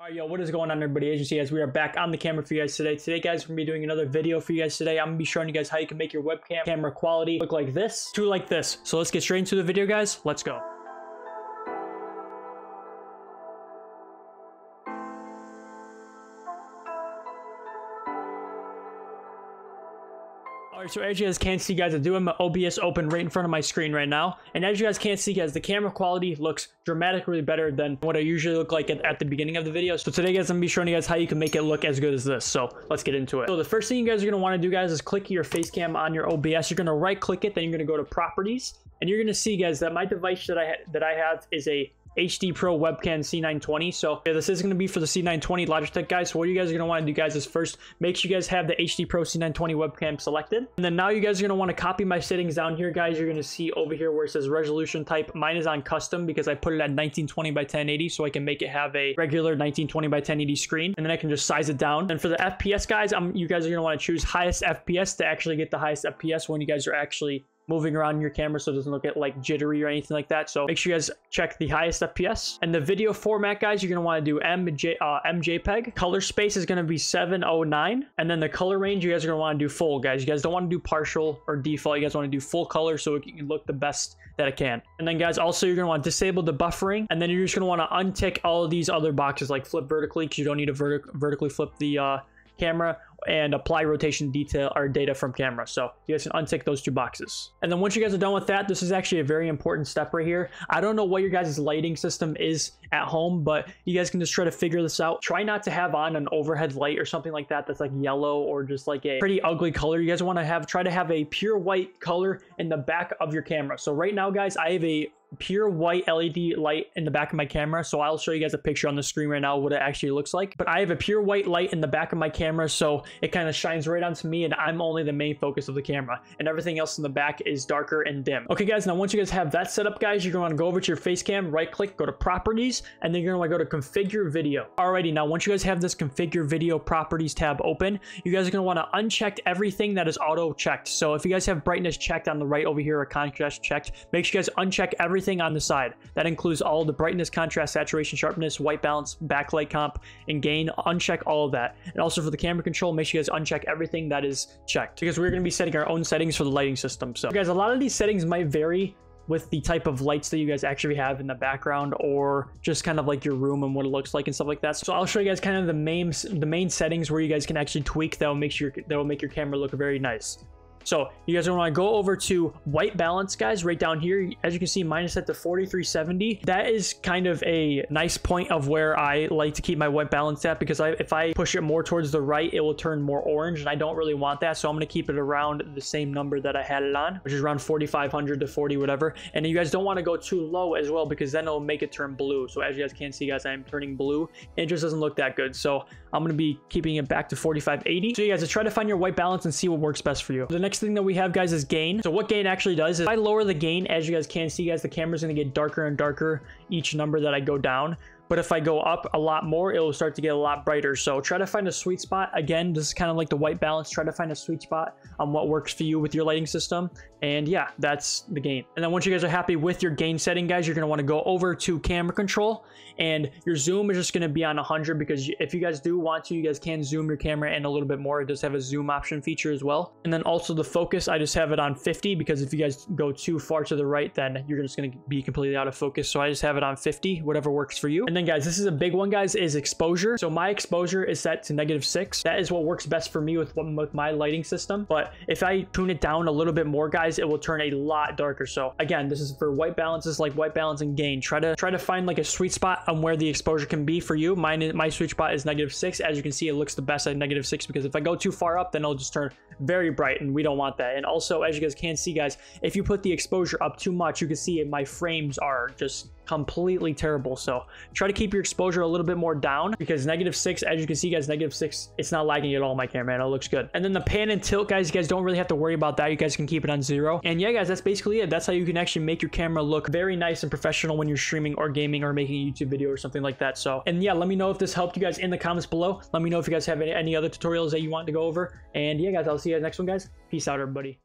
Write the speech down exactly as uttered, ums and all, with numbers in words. All right, yo, what is going on, everybody? Agency, as we are back on the camera for you guys today. Today, guys, we're gonna be doing another video for you guys today. I'm gonna be showing you guys how you can make your webcam camera quality look like this to like this. So let's get straight into the video, guys. Let's go. Alright, so as you guys can see, guys, I do have my O B S open right in front of my screen right now, and as you guys can see, guys, the camera quality looks dramatically better than what I usually look like at, at the beginning of the video. So today, guys, I'm gonna be showing you guys how you can make it look as good as this. So let's get into it. So the first thing you guys are gonna want to do, guys, is click your face cam on your O B S. You're gonna right click it, then you're gonna go to properties, and you're gonna see, guys, that my device that I ha that I have is a H D Pro Webcam C nine twenty. So yeah, this is going to be for the C nine twenty Logitech, guys. So what you guys are going to want to do, guys, is first make sure you guys have the H D Pro C nine twenty webcam selected, and then now you guys are going to want to copy my settings down here, guys. You're going to see over here where it says resolution type. Mine is on custom because I put it at nineteen twenty by ten eighty, so I can make it have a regular nineteen twenty by ten eighty screen, and then I can just size it down. And for the F P S, guys, I'm you guys are going to want to choose highest F P S to actually get the highest F P S when you guys are actually moving around your camera, so it doesn't look at like jittery or anything like that. So make sure you guys check the highest F P S. And the video format, guys, you're going to want to do M J, uh, M J peg. Color space is going to be seven oh nine. And then the color range, you guys are going to want to do full, guys. You guys don't want to do partial or default. You guys want to do full color so it can look the best that it can. And then, guys, also you're going to want to disable the buffering. And then you're just going to want to untick all of these other boxes, like flip vertically, because you don't need to vertic vertically flip the uh, camera, and apply rotation detail or data from camera. So you guys can untick those two boxes. And then once you guys are done with that, this is actually a very important step right here. I don't know what your guys' lighting system is at home, but you guys can just try to figure this out. Try not to have on an overhead light or something like that that's like yellow or just like a pretty ugly color. You guys want to have try to have a pure white color in the back of your camera. So right now, guys, I have a pure white L E D light in the back of my camera, so I'll show you guys a picture on the screen right now what it actually looks like. But I have a pure white light in the back of my camera, so it kind of shines right onto me, and I'm only the main focus of the camera, and everything else in the back is darker and dim. Okay, guys, now once you guys have that set up, guys, you're going to go over to your face cam, right click, go to properties, and then you're going to go to configure video. Alrighty, now once you guys have this configure video properties tab open, you guys are going to want to uncheck everything that is auto checked. So if you guys have brightness checked on the right over here or contrast checked, make sure you guys uncheck everything Everything on the side. That includes all the brightness, contrast, saturation, sharpness, white balance, backlight comp, and gain. Uncheck all of that. And also for the camera control, make sure you guys uncheck everything that is checked, because we're going to be setting our own settings for the lighting system. So guys, a lot of these settings might vary with the type of lights that you guys actually have in the background, or just kind of like your room and what it looks like and stuff like that. So I'll show you guys kind of the main the main settings where you guys can actually tweak that will make sure that will make your camera look very nice. So you guys want to go over to white balance, guys, right down here. As you can see, mine is set to forty-three seventy. That is kind of a nice point of where I like to keep my white balance at, because I, if I push it more towards the right, it will turn more orange, and I don't really want that. So I'm going to keep it around the same number that I had it on, which is around forty-five hundred to forty, whatever. And you guys don't want to go too low as well, because then it'll make it turn blue. So as you guys can see, guys, I'm turning blue, and it just doesn't look that good. So I'm going to be keeping it back to forty-five eighty. So you guys, just try to find your white balance and see what works best for you. The next Next thing that we have, guys, is gain. So what gain actually does is, if I lower the gain, as you guys can see, guys, the camera's gonna get darker and darker each number that I go down. But if I go up a lot more, it will start to get a lot brighter. So try to find a sweet spot. Again, this is kind of like the white balance. Try to find a sweet spot on what works for you with your lighting system. And yeah, that's the gain. And then once you guys are happy with your gain setting, guys, you're going to want to go over to camera control, and your zoom is just going to be on one hundred, because if you guys do want to, you guys can zoom your camera in a little bit more. It does have a zoom option feature as well. And then also the focus, I just have it on fifty, because if you guys go too far to the right, then you're just going to be completely out of focus. So I just have it on fifty, whatever works for you. And then And guys, this is a big one, guys, is exposure. So my exposure is set to negative six. That is what works best for me with, with my lighting system. But if I tune it down a little bit more, guys, it will turn a lot darker. So again, this is for white balances, like white balance and gain. Try to try to find like a sweet spot on where the exposure can be for you. Mine, my sweet spot is negative six. As you can see, it looks the best at negative six, because if I go too far up, then it'll just turn very bright, and we don't want that. And also, as you guys can see, guys, if you put the exposure up too much, you can see my frames are just completely terrible. So try to keep your exposure a little bit more down, because negative six, as you can see, guys, negative six, it's not lagging at all my camera, and it looks good. And then the pan and tilt, guys, you guys don't really have to worry about that. You guys can keep it on zero. And yeah, guys, that's basically it. That's how you can actually make your camera look very nice and professional when you're streaming or gaming or making a YouTube video or something like that. So, and yeah, let me know if this helped you guys in the comments below. Let me know if you guys have any, any other tutorials that you want to go over. And yeah, guys, I'll see you guys next one, guys. Peace out, everybody.